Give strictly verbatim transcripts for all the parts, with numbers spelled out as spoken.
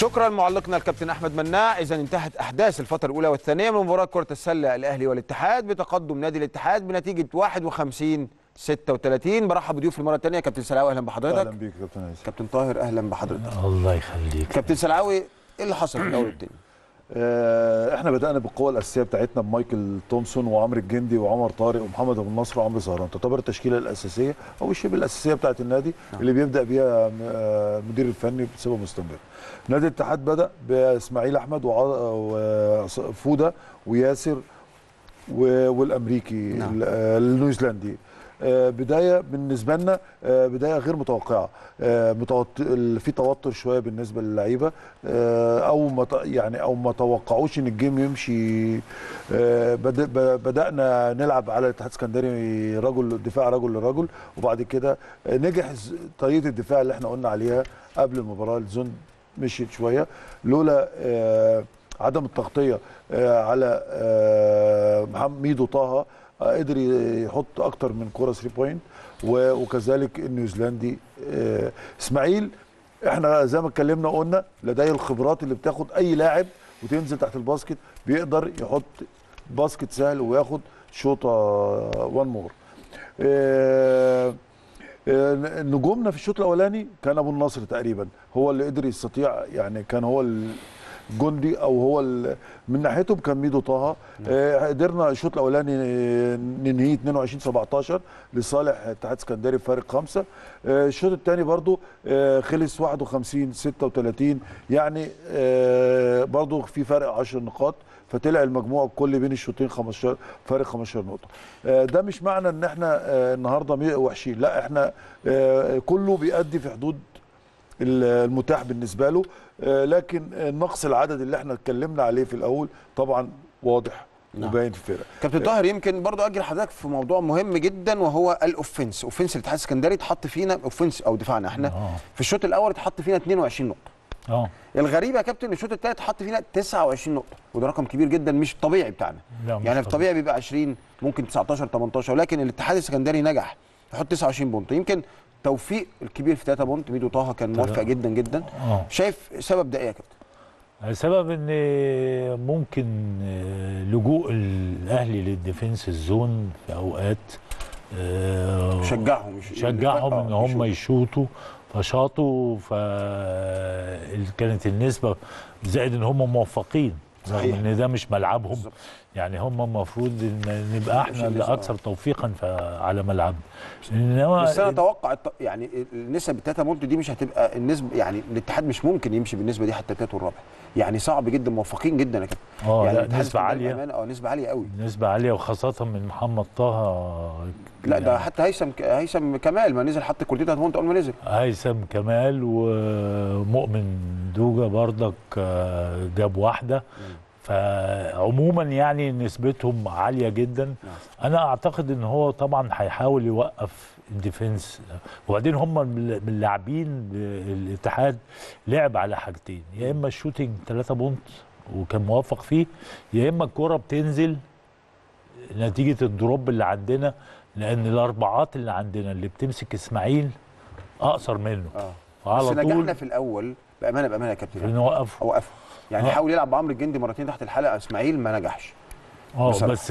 شكرا معلقنا الكابتن احمد مناع. اذا انتهت احداث الفتره الاولى والثانيه من مباراه كره السله الاهلي والاتحاد بتقدم نادي الاتحاد بنتيجه واحد وخمسين ستة وثلاثين. برحب بضيوف المره الثانيه كابتن سلعاوي، اهلا بحضرتك. اهلا بيك كابتن هيثم. كابتن طاهر اهلا بحضرتك. الله يخليك. كابتن سلعاوي، ايه اللي حصل في الدوري الثاني؟ احنا بدانا بالقوه الاساسيه بتاعتنا بمايكل تومسون وعمرو الجندي وعمر طارق ومحمد ابو النصر وعمرو زهران، تعتبر التشكيله الاساسيه او الشبه الاساسيه بتاعت النادي اللي بيبدا بيها المدير الفني بصفه مستمره. نادي الاتحاد بدا باسماعيل احمد وفوده وياسر والامريكي النيوزيلندي. بدايه بالنسبه لنا بدايه غير متوقعه، في توتر شويه بالنسبه للعيبه، او ما يعني او ما توقعوش ان الجيم يمشي. بدانا نلعب على الاتحاد السكندري رجل دفاع رجل لرجل، وبعد كده نجح طريقه الدفاع اللي احنا قلنا عليها قبل المباراه. الزون مشيت شويه لولا عدم التغطيه على محمد ميدو طه، قدر يحط اكتر من كره ثلاثة بوينت، وكذلك النيوزيلندي اسماعيل. احنا زي ما اتكلمنا قلنا لديه الخبرات اللي بتاخد اي لاعب وتنزل تحت الباسكت، بيقدر يحط باسكت سهل وياخد شوطه وان مور. نجومنا في الشوط الاولاني كان ابو النصر تقريبا هو اللي قدر يستطيع، يعني كان هو اللي جندي او هو من ناحيتهم كان ميدو طه. قدرنا الشوط الاولاني ننهيه اثنين وعشرين سبعتاشر لصالح الاتحاد السكندري بفارق خمسه. الشوط الثاني برضو خلص واحد وخمسين ستة وثلاثين، يعني برضو في فرق عشر نقاط، فطلع المجموع الكل بين الشوطين خمستاشر فارق خمستاشر نقطه. ده مش معنى ان احنا النهارده وحشين، لا، احنا كله بيأدي في حدود المتاح بالنسبه له، لكن نقص العدد اللي احنا اتكلمنا عليه في الاول طبعا واضح وباين في الفرق. كابتن طاهر، يمكن برضو اجري حضرتك في موضوع مهم جدا وهو الاوفنس. اوفنس الاتحاد السكندري اتحط فينا، اوفنس او دفاعنا احنا أوه. في الشوط الاول اتحط فينا اثنين وعشرين نقطه. اه الغريبه يا كابتن الشوط الثالث اتحط فينا تسعة وعشرين نقطه، وده رقم كبير جدا مش الطبيعي بتاعنا. يعني الطبيعي بيبقى عشرين ممكن تسعتاشر تمنتاشر، ولكن الاتحاد السكندري نجح يحط تسعة وعشرين بونت. يمكن توفيق الكبير في تلاتة بونت ميدو طه كان موفق جدا جدا. أوه. شايف سبب ده ايه يا كابتن؟ سبب ان ممكن لجوء الاهلي للديفنس الزون في اوقات شجعهم شجعهم ان هم يشوطوا، فشاطوا، ف كانت النسبه زائد ان هم موفقين رغم ان ده مش ملعبهم بالزبط. يعني هم المفروض ان نبقى احنا اللي اكثر توفيقا على ملعبنا. انما بس انا اتوقع يعني النسب التلاته بونت دي مش هتبقى النسبه، يعني الاتحاد مش ممكن يمشي بالنسبه دي حتى التالت والرابع، يعني صعب جدا، موفقين جدا يا كابتن. اه يعني نسبه عاليه، اه نسبه عاليه قوي، نسبه عاليه، وخاصه من محمد طه. لا يعني ده حتى هيثم هيثم كمال ما نزل حط كورتين تلاتة بونت اول ما نزل. هيثم كمال ومؤمن دوجه بردك جاب واحده، فعموما يعني نسبتهم عاليه جدا. انا اعتقد ان هو طبعا هيحاول يوقف الديفنس، وبعدين هم اللاعبين الاتحاد لعب على حاجتين، يا اما الشوتنج تلاتة بونت وكان موفق فيه، يا اما الكوره بتنزل نتيجه الدروب اللي عندنا، لان الاربعات اللي عندنا اللي بتمسك اسماعيل اقصر منه. اه بس نجحنا في الاول بامانه بامانه يا كابتن نوقفه اوقفه، يعني حاول يلعب بعمرو الجندي مرتين تحت الحلقه اسماعيل ما نجحش. اه بس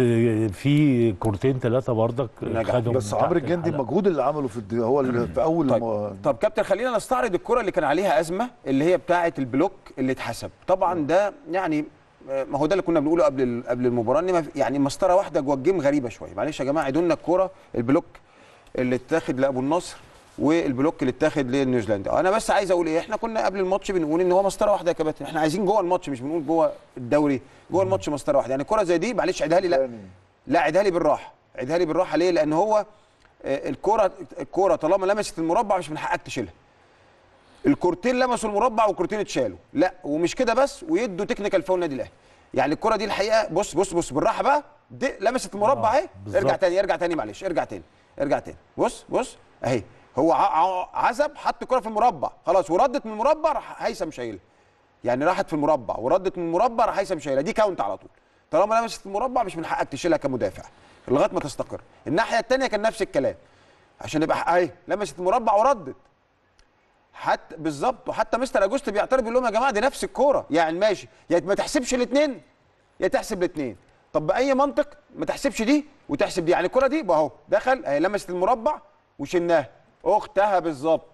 في كورتين ثلاثه بردك خدهم، بس عمرو الجندي المجهود اللي عمله في الدي... هو اللي في اول. طيب, م... طيب كابتن خلينا نستعرض الكره اللي كان عليها ازمه اللي هي بتاعه البلوك اللي اتحسب. طبعا ده يعني ما هو ده اللي كنا بنقوله قبل قبل المباراه، ان يعني مسطره واحده جوه الجيم غريبه شويه. معلش يا جماعه عيدوا لنا الكره، البلوك اللي اتاخد لابو النصر والبلوك اللي اتاخد للنيوزيلندي. انا بس عايز اقول ايه، احنا كنا قبل الماتش بنقول ان هو مسطره واحده يا كابتن، احنا عايزين جوه الماتش مش بنقول جوه الدوري، جوه الماتش مسطره واحده. يعني الكره زي دي معلش عيدها لي، لا لا عيدها لي بالراحه، عيدها لي بالراحه. ليه؟ لان هو الكره الكره طالما لمست المربع مش من حقك تشيلها. الكورتين لمسوا المربع والكورتين اتشالوا، لا ومش كده بس ويدوا تكنيكال فاول النادي الاهلي. يعني الكره دي الحقيقه بص بص بص بالراحه بقى، دي لمست المربع اهي. ارجع تاني ارجع تاني معلش ارجع تاني ارجع تاني بص بص اهي، هو عزب حط كرة في المربع خلاص وردت من المربع، راح هيثم شايلها. يعني راحت في المربع وردت من المربع، راح هيثم شايلها، دي كاونت على طول. طالما لمست المربع مش من حقك تشيلها كمدافع لغايه ما تستقر. الناحيه الثانيه كان نفس الكلام، عشان يبقى اهي لمست المربع وردت، حتى بالظبط. وحتى مستر اجوست بيعترض بيقول لهم يا جماعه دي نفس الكوره، يعني ماشي يا ما تحسبش الاثنين يا تحسب الاثنين. طب باي منطق ما تحسبش دي وتحسب دي؟ يعني الكوره دي اهو دخل، هي لمست المربع وشلناها اختها بالظبط.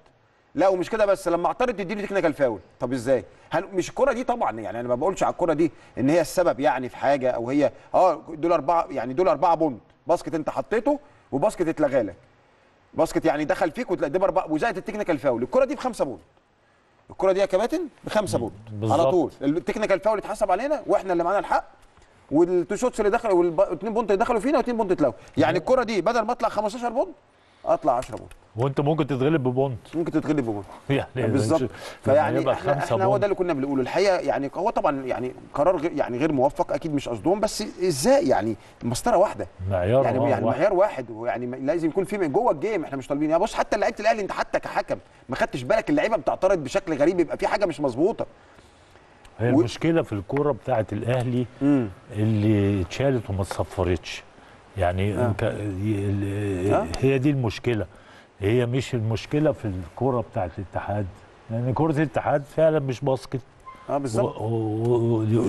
لا ومش كده بس، لما اعترض تديني تكنيكال فاول. طب ازاي؟ مش الكوره دي طبعا، يعني انا ما بقولش على الكوره دي ان هي السبب يعني في حاجه، او هي اه دول اربعه، يعني دول اربعه بوند باسكت انت حطيته وباسكت اتلغى لك، باسكت يعني دخل فيك وتقدم اربعه وزائد التكنيكال فاول. الكوره دي بخمسه بوند، الكوره دي يا كباتن بخمسه بوند على طول. التكنيكال فاول اتحسب علينا واحنا اللي معانا الحق، والتو شوتس اللي دخلوا والاثنين بونت اللي دخلوا فينا واثنين بونت اتلغوا. يعني الكوره دي بدل ما اطلع خمستاشر بوند اطلع عشرة بونت، وانت ممكن تتغلب ببونت، ممكن تتغلب ببونت يعني بالظبط. فيعني احنا, احنا هو ده اللي كنا بنقوله الحقيقه. يعني هو طبعا يعني قرار غير يعني غير موفق اكيد، مش قصدهم، بس ازاي يعني مسطره واحده، معيار يعني, يعني واحد. معيار واحد، ويعني لازم يكون في من جوه الجيم. احنا مش طالبين يا بص، حتى لعيبه الاهلي انت حتى كحكم ما خدتش بالك اللعيبه بتعترض بشكل غريب، يبقى في حاجه مش مظبوطه. هي و... المشكله في الكوره بتاعه الاهلي مم. اللي اتشالت وما اتصفرتش، يعني آه. انت آه. هي دي المشكله، هي مش المشكله في الكوره بتاعت الاتحاد، لان يعني كره الاتحاد فعلا مش باسكت. اه بالظبط،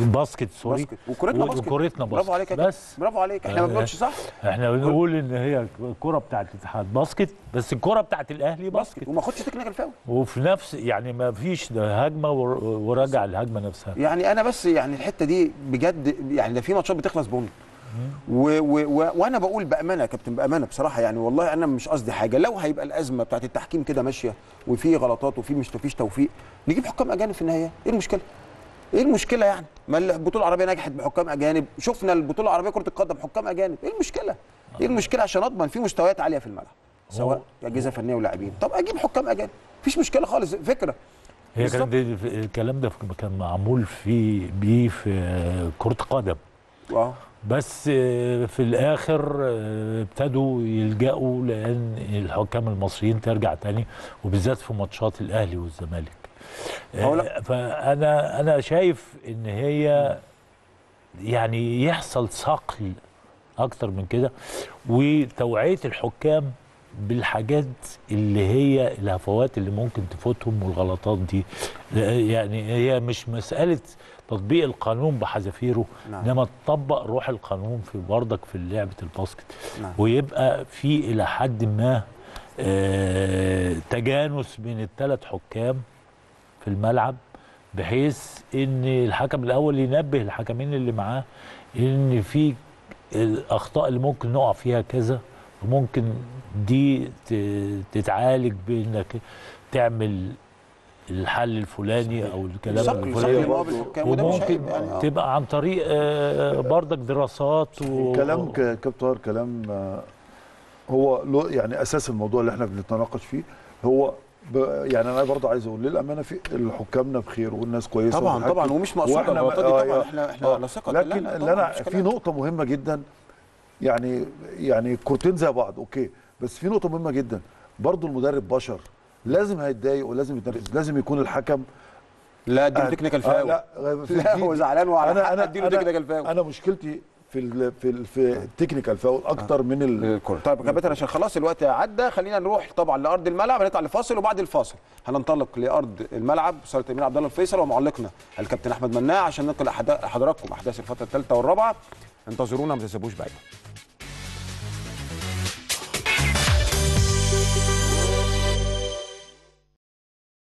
باسكت سوري، باسكت وكورتنا باسكت، وكورتنا باسكت. برافو عليك يا بس، برافو عليك. احنا ما بنقولش صح، احنا بنقول ان هي الكوره بتاعت الاتحاد باسكت، بس الكوره بتاعت الاهلي باسكت, باسكت. وما خدش تكنيكال فاول، وفي نفس يعني ما فيش هجمه وراجع الهجمه نفسها. يعني انا بس يعني الحته دي بجد، يعني ده في ماتشات بتخلص بونت و و وانا بقول بامانه يا كابتن، بامانه بصراحه يعني والله انا مش قصدي حاجه. لو هيبقى الازمه بتاعت التحكيم كده ماشيه وفي غلطات وفي مش فيش توفيق، نجيب حكام اجانب في النهايه، ايه المشكله؟ ايه المشكله يعني؟ ما البطوله العربيه نجحت بحكام اجانب، شفنا البطوله العربيه كره القدم حكام اجانب، ايه المشكله؟ ايه المشكله عشان اضمن في مستويات عاليه في الملعب سواء اجهزه فنيه ولاعبين. طب اجيب حكام اجانب مفيش مشكله خالص، فكره. هي كان الكلام ده كان معمول في بيه في كره قدم اه، بس في الاخر ابتدوا يلجأوا لان الحكام المصريين ترجع تاني، وبالذات في ماتشات الاهلي والزمالك. فانا انا شايف ان هي يعني يحصل صقل اكتر من كده، وتوعيه الحكام بالحاجات اللي هي الهفوات اللي ممكن تفوتهم والغلطات دي. يعني هي مش مساله تطبيق القانون بحذافيره، انما نعم. تطبق روح القانون في بردك في لعبه الباسكت، نعم. ويبقى في الى حد ما آه تجانس بين الثلاث حكام في الملعب، بحيث ان الحكم الاول ينبه الحكمين اللي معاه ان في الاخطاء اللي ممكن نقع فيها كذا، وممكن دي تتعالج بانك تعمل الحل الفلاني او الكلام الفلاني، وممكن تبقى عن طريق بردك دراسات و... كلام كابتن طاهر، كلام هو يعني اساس الموضوع اللي احنا بنتناقش فيه هو ب... يعني انا برضه عايز اقول للامانه في حكامنا بخير والناس كويسه طبعا طبعا، ومش مقصود الغلطات دي طبعا، احنا احنا على ثقه. لكن اللي انا في نقطه مهمه جدا، يعني يعني كورتين زي بعض اوكي، بس في نقطه مهمه جدا برضه، المدرب بشر لازم هيتضايق ولازم يتنرفز، لازم يكون الحكم لا اديله تكنيكال فاول، لا لا هو زعلان وعلى حق اديله تكنيكال فاول. انا مشكلتي في ال في ال في التكنيكال فاول اكتر من الكره. طيب يا كابتن عشان خلاص الوقت عدى، خلينا نروح طبعا لارض الملعب، هنطلع لفاصل وبعد الفاصل هننطلق لارض الملعب صاله التمرين عبد الله الفيصل ومعلقنا الكابتن احمد مناع عشان ننقل لحضراتكم احداث الفتره الثالثه والرابعه. انتظرونا ما تنسبوش بعيد.